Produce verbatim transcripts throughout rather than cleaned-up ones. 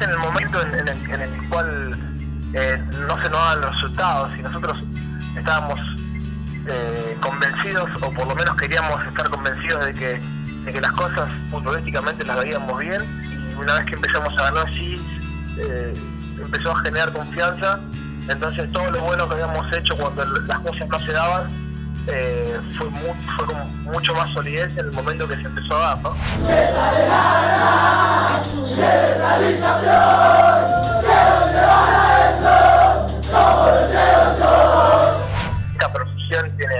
más en el momento en, en, el, en el cual eh, no se nos dan los resultados, y nosotros estábamos eh, convencidos, o por lo menos queríamos estar convencidos de que, de que las cosas futbolísticamente las veíamos bien, y una vez que empezamos a ganar, sí, eh, empezó a generar confianza. Entonces todo lo bueno que habíamos hecho cuando las cosas no se daban, Eh, fue, muy, fue como mucho más solidez en el momento que se empezó a dar, ¿no? ¡Quieres ganar! ¡Quieres salir campeón! ¡Quiero llevar a esto! ¡Cómo lo llevo yo! Esta profesión tiene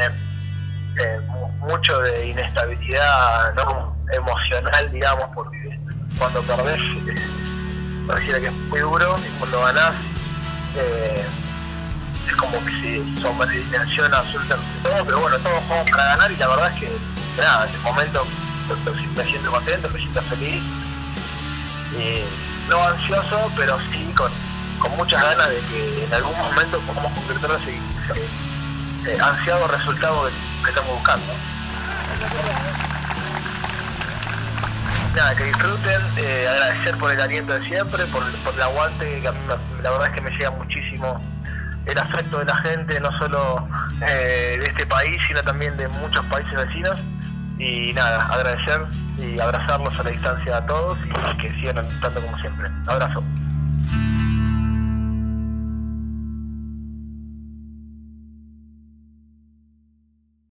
eh, mucho de inestabilidad, ¿no?, emocional, digamos, porque cuando perdés eh, pareciera que es muy duro, y cuando ganás eh, es como que sí, son más de intención absoluta, todo, pero bueno, todos jugamos para ganar, y la verdad es que nada, en el momento me siento contento, me siento feliz, eh, no ansioso, pero sí con, con muchas ganas de que en algún momento podamos concretar ese eh, ansiado resultado que, que estamos buscando. Nada, que disfruten, eh, agradecer por el aliento de siempre, por, por el aguante, que a mí la verdad es que me llega muchísimo el afecto de la gente, no solo eh, de este país, sino también de muchos países vecinos. Y nada, agradecer y abrazarlos a la distancia a todos, y que sigan tanto como siempre. Abrazo.